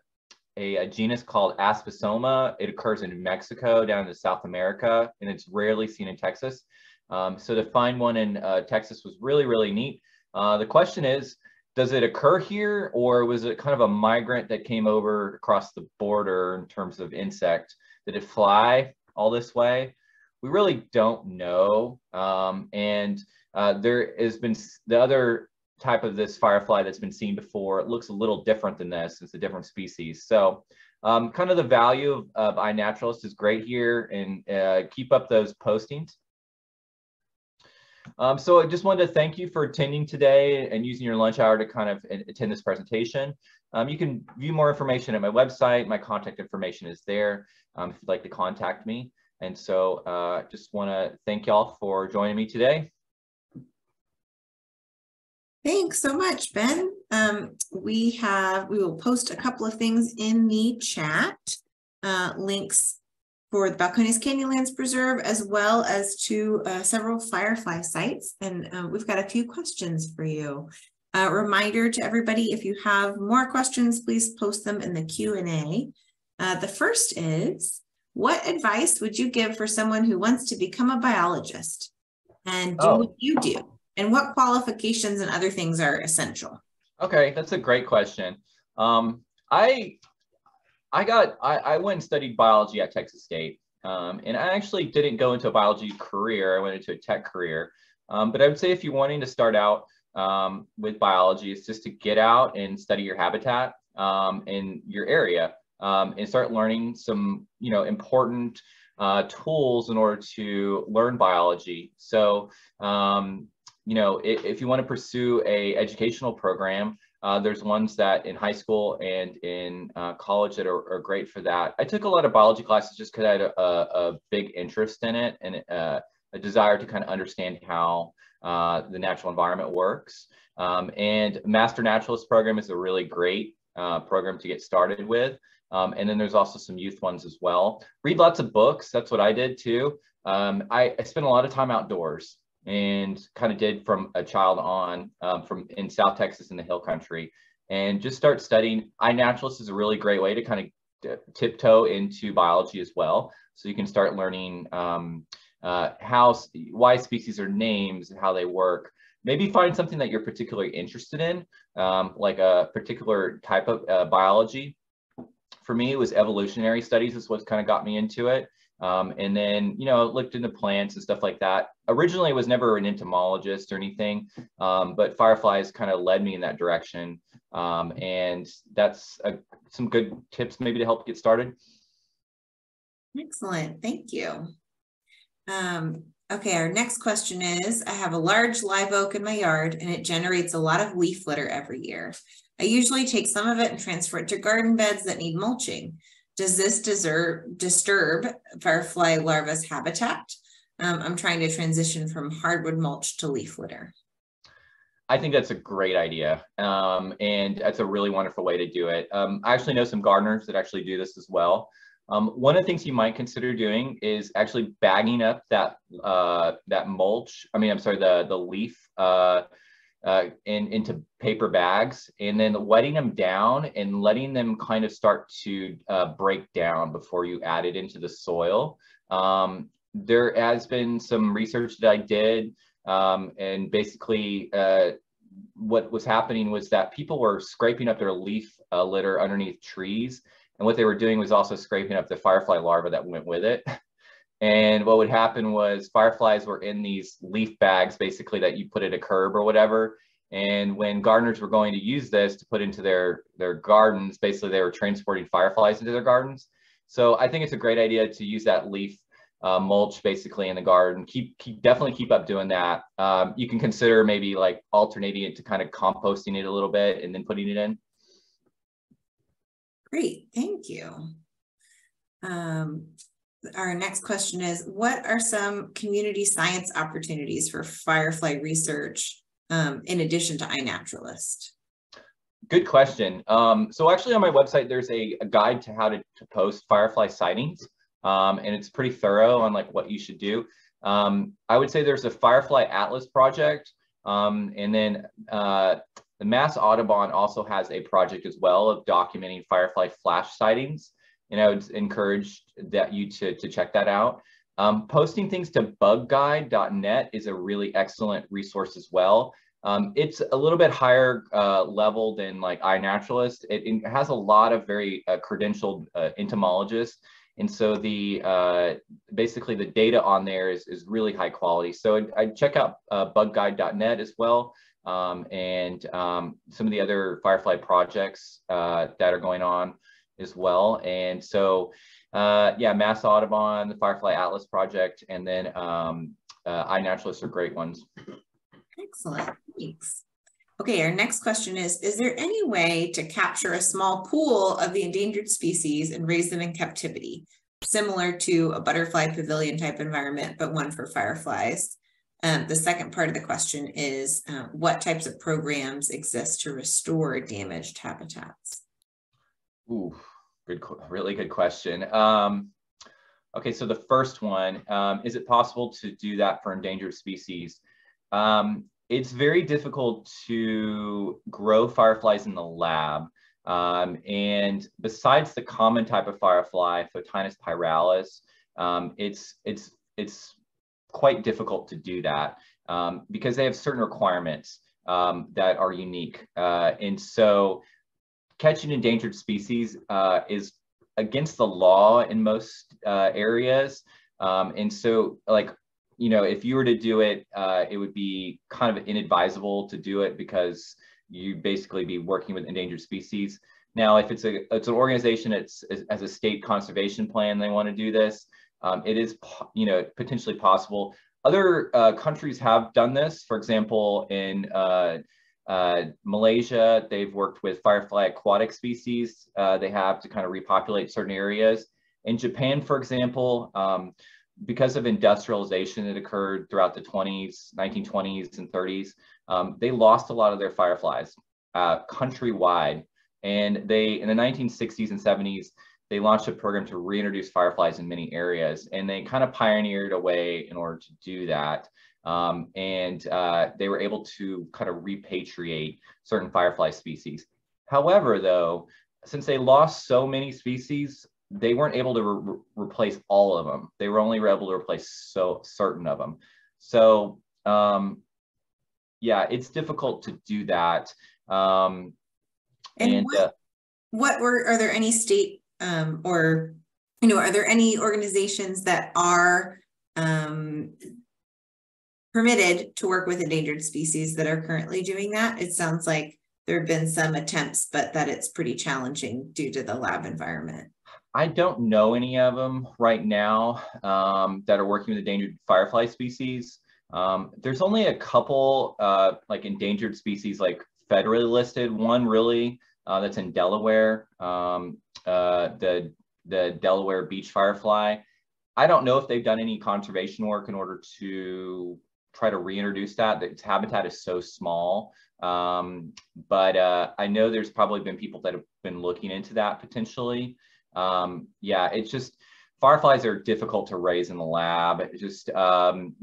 genus called Aspisoma. It occurs in Mexico down to South America, and it's rarely seen in Texas. So to find one in Texas was really, really neat. The question is, does it occur here, or was it kind of a migrant that came over across the border in terms of insect? Did it fly all this way? We really don't know. There has been the other type of this firefly that's been seen before. It looks a little different than this. It's a different species. So kind of the value of iNaturalist is great here, and keep up those postings. So I just wanted to thank you for attending today and using your lunch hour to kind of attend this presentation. You can view more information at my website. My contact information is there if you'd like to contact me. And so I just want to thank y'all for joining me today. Thanks so much, Ben. We will post a couple of things in the chat, links for the Balcones Canyonlands Preserve, as well as to several firefly sites. And we've got a few questions for you. Reminder to everybody, if you have more questions, please post them in the Q&A. The first is, what advice would you give for someone who wants to become a biologist and do what you do? And what qualifications and other things are essential? Okay, that's a great question. I went and studied biology at Texas State, and I actually didn't go into a biology career. I went into a tech career. But I would say if you're wanting to start out with biology, it's just to get out and study your habitat in your area and start learning some, important tools in order to learn biology. So, if you want to pursue an educational program, there's ones that in high school and in college that are great for that. I took a lot of biology classes just because I had a big interest in it and a desire to kind of understand how the natural environment works. And Master Naturalist program is a really great program to get started with. And then there's also some youth ones as well. Read lots of books. That's what I did too. I spent a lot of time outdoors, and kind of did from a child on from in South Texas in the hill country, and just start studying. iNaturalist is a really great way to kind of tiptoe into biology as well. So you can start learning why species are names and how they work. Maybe find something that you're particularly interested in, like a particular type of biology. For me, it was evolutionary studies is what kind of got me into it. And then, looked into plants and stuff like that. Originally, I was never an entomologist or anything, but fireflies kind of led me in that direction. And that's some good tips maybe to help get started. Excellent. Thank you. Okay, our next question is, I have a large live oak in my yard, and it generates a lot of leaf litter every year. I usually take some of it and transfer it to garden beds that need mulching. Does this disturb firefly larva's habitat? I'm trying to transition from hardwood mulch to leaf litter. I think that's a great idea. And that's a really wonderful way to do it. I actually know some gardeners that actually do this as well. One of the things you might consider doing is actually bagging up that the leaf into paper bags, and then wetting them down and letting them kind of start to break down before you add it into the soil. There has been some research that I did, and basically what was happening was that people were scraping up their leaf litter underneath trees, and what they were doing was also scraping up the firefly larvae that went with it. And what would happen was fireflies were in these leaf bags, basically, that you put at a curb or whatever. And when gardeners were going to use this to put into their gardens, basically they were transporting fireflies into their gardens. So I think it's a great idea to use that leaf mulch basically in the garden. Definitely keep up doing that. You can consider maybe like alternating it to kind of composting it a little bit and then putting it in. Great, thank you. Our next question is, what are some community science opportunities for firefly research in addition to iNaturalist? Good question. So actually on my website, there's a guide to how to post firefly sightings. And it's pretty thorough on like what you should do. I would say there's a Firefly Atlas Project. And then the Mass Audubon also has a project as well of documenting firefly flash sightings. And I would encourage that you to check that out. Posting things to bugguide.net is a really excellent resource as well. It's a little bit higher level than like iNaturalist. It has a lot of very credentialed entomologists. And so the basically the data on there is really high quality. So I'd check out bugguide.net as well. And some of the other firefly projects that are going on as well. And so, yeah, Mass Audubon, the Firefly Atlas Project, and then iNaturalist are great ones. Excellent, thanks. Okay, our next question is there any way to capture a small pool of the endangered species and raise them in captivity, similar to a butterfly pavilion type environment, but one for fireflies? The second part of the question is what types of programs exist to restore damaged habitats? Ooh, really good question. Okay, so the first one, is it possible to do that for endangered species? It's very difficult to grow fireflies in the lab. And besides the common type of firefly, Photinus pyralis, it's quite difficult to do that because they have certain requirements that are unique. And so catching endangered species is against the law in most areas. And so like, you know, if you were to do it, it would be kind of inadvisable to do it because you'd basically be working with endangered species. Now, if it's an organization that's as a state conservation plan, they want to do this, it is, you know, potentially possible. Other countries have done this. For example, in Malaysia, they've worked with firefly aquatic species. They have to kind of repopulate certain areas. In Japan, for example, because of industrialization that occurred throughout the 1920s and 30s, they lost a lot of their fireflies countrywide. And in the 1960s and 70s, they launched a program to reintroduce fireflies in many areas. And they kind of pioneered a way in order to do that. They were able to kind of repatriate certain firefly species. However, though, since they lost so many species, they weren't able to replace all of them. They were only able to replace so certain of them. So yeah, it's difficult to do that. Are there any state or, you know, are there any organizations that are permitted to work with endangered species that are currently doing that? It sounds like there have been some attempts, but that it's pretty challenging due to the lab environment. I don't know any of them right now that are working with endangered firefly species. There's only a couple like endangered species, like federally listed. One really that's in Delaware, the Delaware beach firefly. I don't know if they've done any conservation work in order to try to reintroduce that. Its habitat is so small. But I know there's probably been people that have been looking into that potentially. Yeah, it's just fireflies are difficult to raise in the lab. It's just, you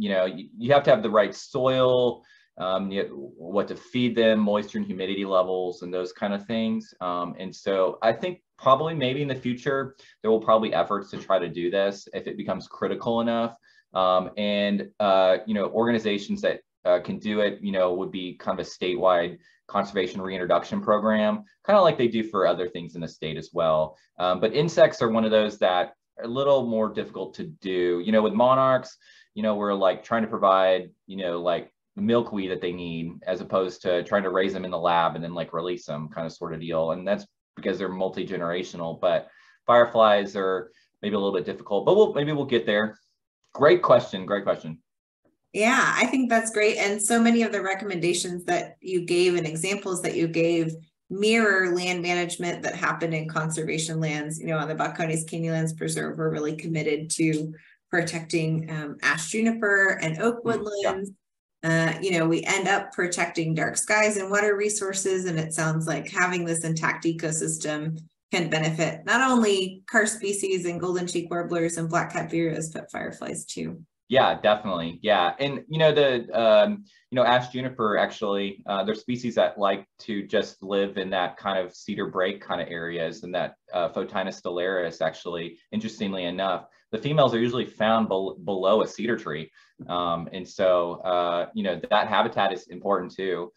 know, you have to have the right soil, what to feed them, moisture and humidity levels and those kind of things. And so I think probably maybe in the future, there will probably efforts to try to do this if it becomes critical enough. You know, organizations that can do it, you know, would be kind of a statewide conservation reintroduction program, kind of like they do for other things in the state as well. But insects are one of those that are a little more difficult to do. You know, with monarchs, you know, we're like trying to provide, you know, like milkweed that they need as opposed to trying to raise them in the lab and then like release them kind of sort of deal. And that's because they're multi-generational, but fireflies are maybe a little bit difficult, but maybe we'll get there. Great question. Great question. Yeah, I think that's great. And so many of the recommendations that you gave and examples that you gave mirror land management that happened in conservation lands. You know, on the Balcones Canyonlands Preserve, we're really committed to protecting ash juniper and oak woodlands. Yeah. You know, we end up protecting dark skies and water resources. And it sounds like having this intact ecosystem can benefit not only car species and golden cheek warblers and black-capped vireos, but fireflies too. Yeah, definitely. Yeah. And, you know, the, you know, ash juniper, actually, they're species that like to just live in that kind of cedar break kind of areas, and that Photinus stellaris, actually, interestingly enough, the females are usually found below a cedar tree. And so, you know, that habitat is important too.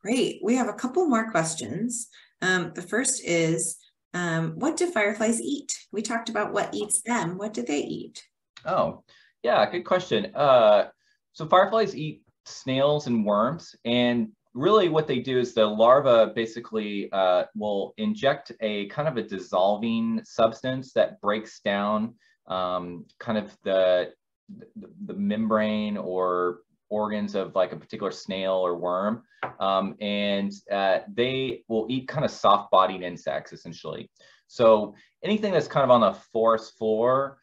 Great. We have a couple more questions. The first is, what do fireflies eat? We talked about what eats them. What do they eat? Oh, yeah, good question. So fireflies eat snails and worms, and really what they do is the larva basically will inject a kind of a dissolving substance that breaks down kind of the membrane or organs of like a particular snail or worm, and they will eat kind of soft-bodied insects, essentially. So anything that's kind of on the forest floor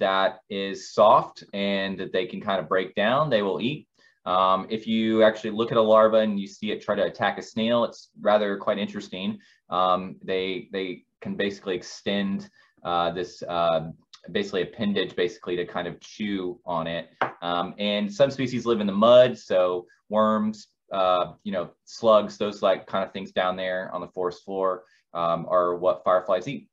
that is soft and that they can kind of break down, they will eat. If you actually look at a larva and you see it try to attack a snail, it's rather quite interesting. They can basically extend this basically appendage basically to kind of chew on it. And some species live in the mud, so worms, you know, slugs, those like kind of things down there on the forest floor are what fireflies eat.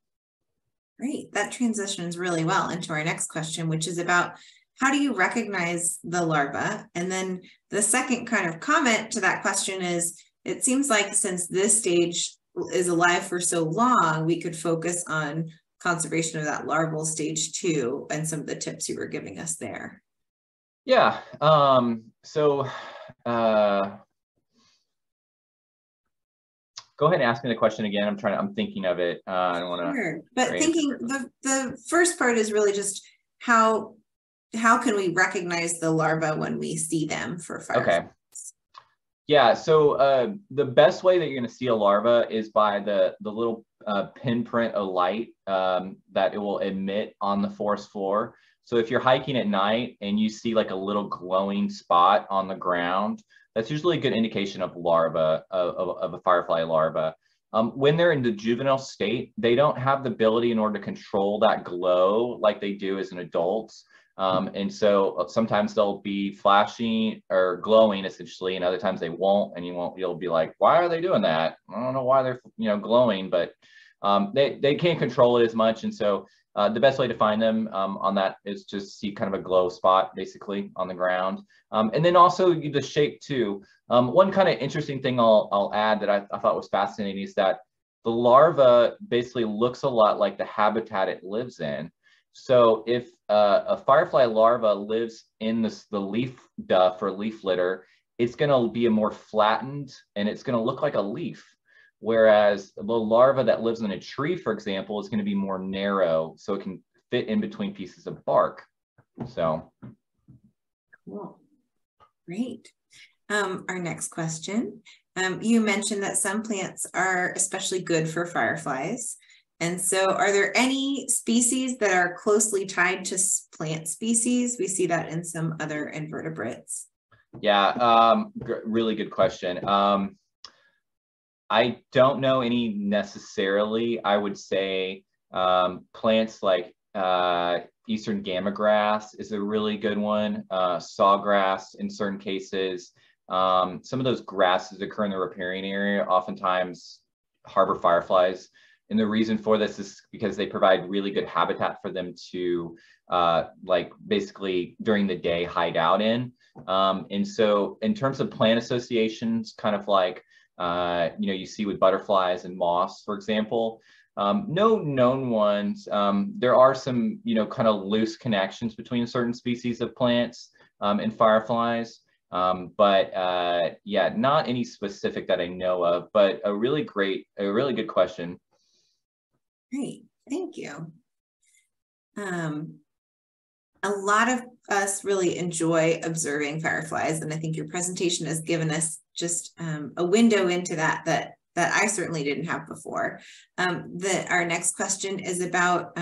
Great. That transitions really well into our next question, which is about how do you recognize the larva? And then the second kind of comment to that question is, it seems like since this stage is alive for so long, we could focus on conservation of that larval stage too, and some of the tips you were giving us there. Yeah. Go ahead and ask me the question again. I'm thinking of it. I don't want to. Sure. But thinking the first part is really just how can we recognize the larvae when we see them for fireflies? Okay. Yeah. So the best way that you're going to see a larva is by the little pinprint of light that it will emit on the forest floor. So if you're hiking at night and you see like a little glowing spot on the ground, that's usually a good indication of larva, of a firefly larva. When they're in the juvenile state, they don't have the ability in order to control that glow like they do as an adult. And so sometimes they'll be flashing or glowing essentially, and other times they won't, and you'll be like, why are they doing that? I don't know why they're, you know, glowing, but they can't control it as much. And so the best way to find them on that is to see kind of a glow spot basically on the ground. And then also the shape too. One kind of interesting thing I'll add that I thought was fascinating is that the larva basically looks a lot like the habitat it lives in. So if a firefly larva lives in the leaf duff or leaf litter, it's going to be a more flattened and it's going to look like a leaf. Whereas the larva that lives in a tree, for example, is going to be more narrow, so it can fit in between pieces of bark. So. Cool. Great. Our next question. You mentioned that some plants are especially good for fireflies. And so are there any species that are closely tied to plant species? We see that in some other invertebrates. Yeah, really good question. I don't know any necessarily. I would say plants like eastern gamma grass is a really good one, sawgrass in certain cases. Some of those grasses occur in the riparian area, oftentimes harbor fireflies. And the reason for this is because they provide really good habitat for them to like basically during the day hide out in. And so in terms of plant associations, kind of like, you know, you see with butterflies and moss, for example. No known ones. There are some, you know, kind of loose connections between certain species of plants and fireflies. But yeah, not any specific that I know of, but a really good question. Great. Thank you. A lot of us really enjoy observing fireflies, and I think your presentation has given us just a window into that I certainly didn't have before. Our next question is about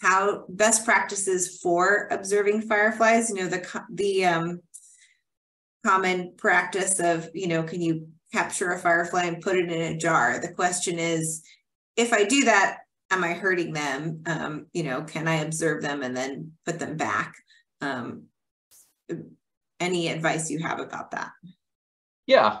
how best practices for observing fireflies. You know, the common practice of, you know, can you capture a firefly and put it in a jar? The question is, if I do that, am I hurting them? You know, can I observe them and then put them back? Any advice you have about that? Yeah,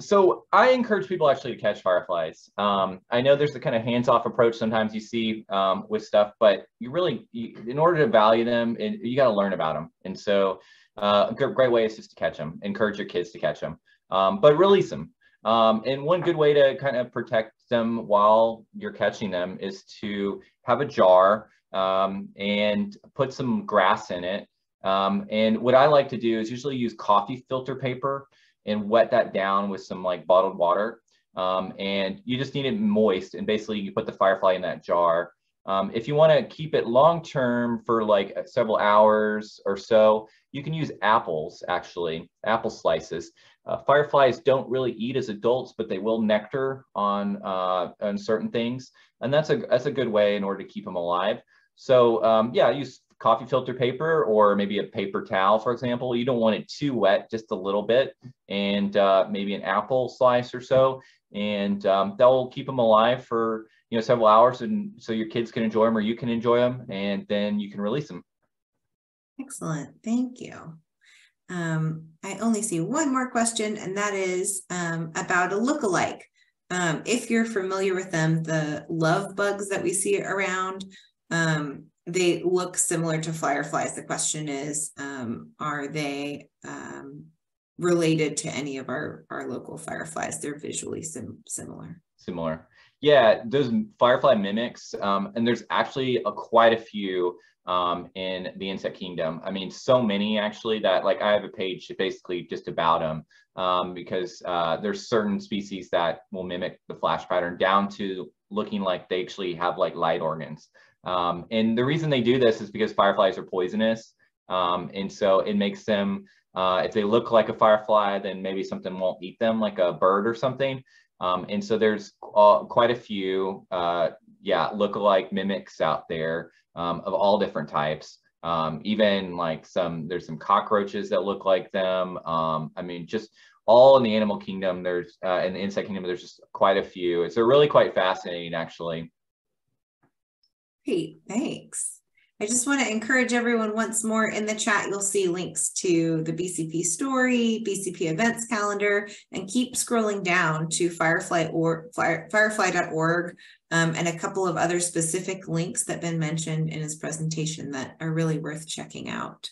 so I encourage people actually to catch fireflies. I know there's the kind of hands-off approach sometimes you see with stuff, but you really, in order to value them, you got to learn about them. And so a great way is just to catch them, encourage your kids to catch them, but release them. And one good way to kind of protect them while you're catching them is to have a jar and put some grass in it. And what I like to do is usually use coffee filter paper and wet that down with some like bottled water. And you just need it moist, and basically you put the firefly in that jar. If you want to keep it long-term for like several hours or so, you can use apples, actually, apple slices. Fireflies don't really eat as adults, but they will nectar on certain things. And that's a good way in order to keep them alive. So yeah, use coffee filter paper or maybe a paper towel, for example. You don't want it too wet, just a little bit, and maybe an apple slice or so. And that will keep them alive for, you know, several hours, and so your kids can enjoy them or you can enjoy them, and then you can release them. Excellent, thank you. I only see one more question, and that is about a lookalike. If you're familiar with them, the love bugs that we see around, they look similar to fireflies. The question is, are they related to any of our local fireflies? They're visually similar. Yeah, those firefly mimics, and there's actually quite a few in the insect kingdom. I mean, so many actually that like I have a page basically just about them because there's certain species that will mimic the flash pattern down to looking like they actually have like light organs. And the reason they do this is because fireflies are poisonous. And so it makes them, if they look like a firefly, then maybe something won't eat them, like a bird or something. And so there's quite a few, yeah, lookalike mimics out there of all different types. Even like there's some cockroaches that look like them. I mean, just all in the animal kingdom, there's, in the insect kingdom, there's just quite a few. It's really quite fascinating, actually. Great, thanks. I just want to encourage everyone once more in the chat, you'll see links to the BCP story, BCP events calendar, and keep scrolling down to firefly.org and a couple of other specific links that Ben mentioned in his presentation that are really worth checking out.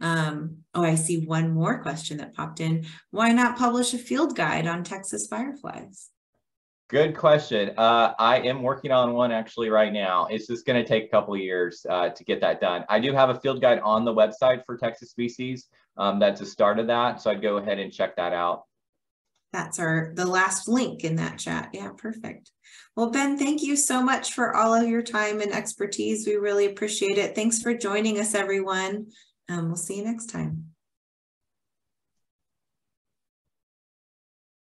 Oh, I see one more question that popped in. Why not publish a field guide on Texas fireflies? Good question. I am working on one actually right now. It's just going to take a couple of years to get that done. I do have a field guide on the website for Texas species. That's a start of that. So I'd go ahead and check that out. That's the last link in that chat. Yeah, perfect. Well, Ben, thank you so much for all of your time and expertise. We really appreciate it. Thanks for joining us, everyone. We'll see you next time.